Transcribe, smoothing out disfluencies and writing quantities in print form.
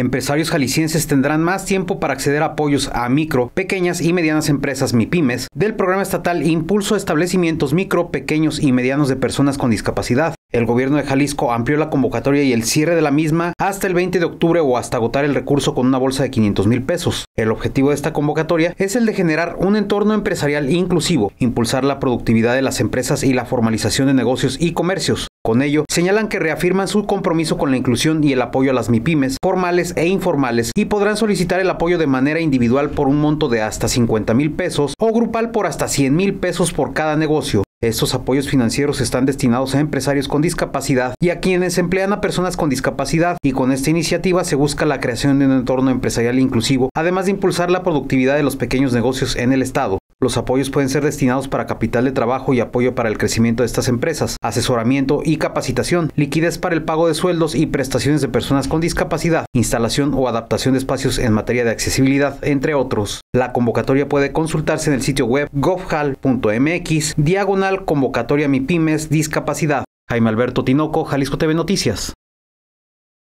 Empresarios jaliscienses tendrán más tiempo para acceder a apoyos a micro, pequeñas y medianas empresas MIPYMES del programa estatal Impulso a Establecimientos Micro, Pequeños y Medianos de Personas con Discapacidad. El gobierno de Jalisco amplió la convocatoria y el cierre de la misma hasta el 20 de octubre o hasta agotar el recurso con una bolsa de 500,000 pesos. El objetivo de esta convocatoria es el de generar un entorno empresarial inclusivo, impulsar la productividad de las empresas y la formalización de negocios y comercios. Con ello, señalan que reafirman su compromiso con la inclusión y el apoyo a las MIPYMES, formales e informales, y podrán solicitar el apoyo de manera individual por un monto de hasta 50,000 pesos o grupal por hasta 100,000 pesos por cada negocio. Estos apoyos financieros están destinados a empresarios con discapacidad y a quienes emplean a personas con discapacidad, y con esta iniciativa se busca la creación de un entorno empresarial inclusivo, además de impulsar la productividad de los pequeños negocios en el estado. Los apoyos pueden ser destinados para capital de trabajo y apoyo para el crecimiento de estas empresas, asesoramiento y capacitación, liquidez para el pago de sueldos y prestaciones de personas con discapacidad, instalación o adaptación de espacios en materia de accesibilidad, entre otros. La convocatoria puede consultarse en el sitio web govjal.mx/convocatoria MIPYMES Discapacidad. Jaime Alberto Tinoco, Jalisco TV Noticias.